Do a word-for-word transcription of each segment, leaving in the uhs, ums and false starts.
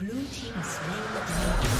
Blue team is ready.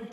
Red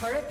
Turret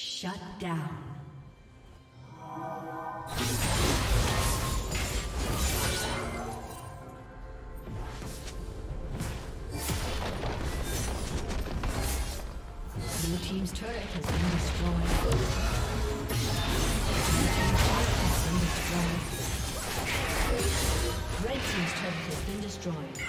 Shut down. Blue team's turret has been destroyed. Blue team's turret has been destroyed. Red team's turret has been destroyed.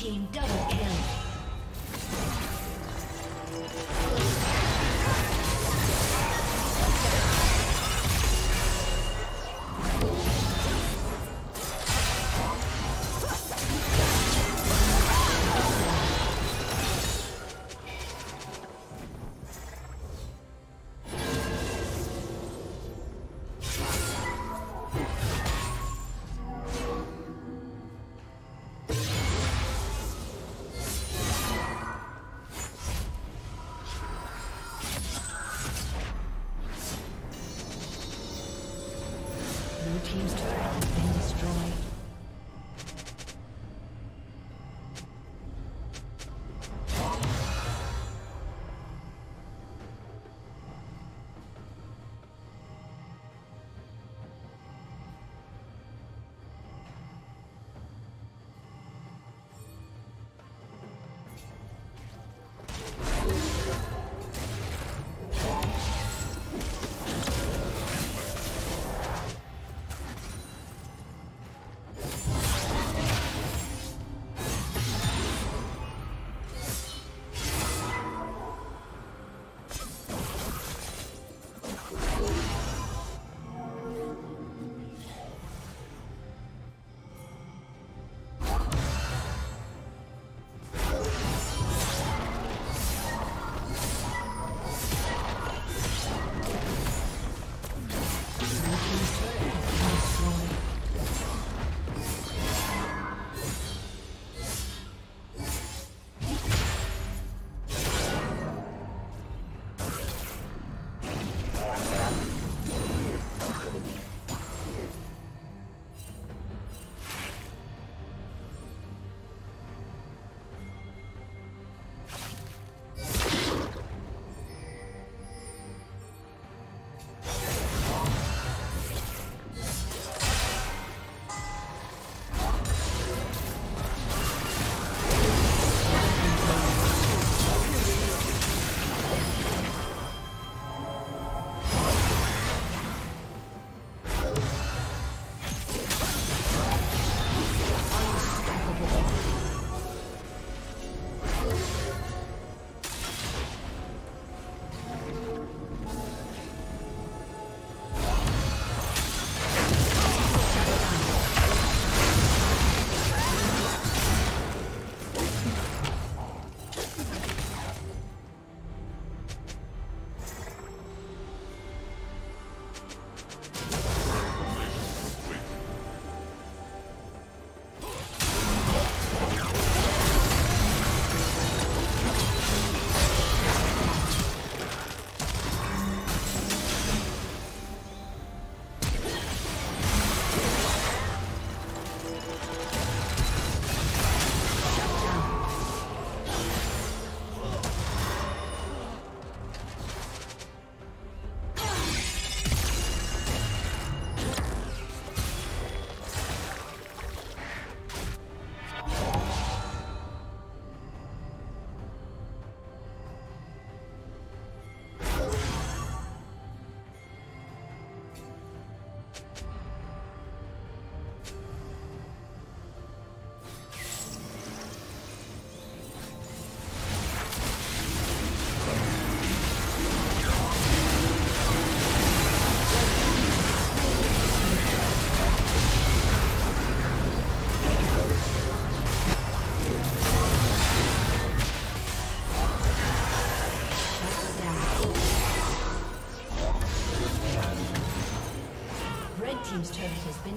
team double kill. Red team's turret has been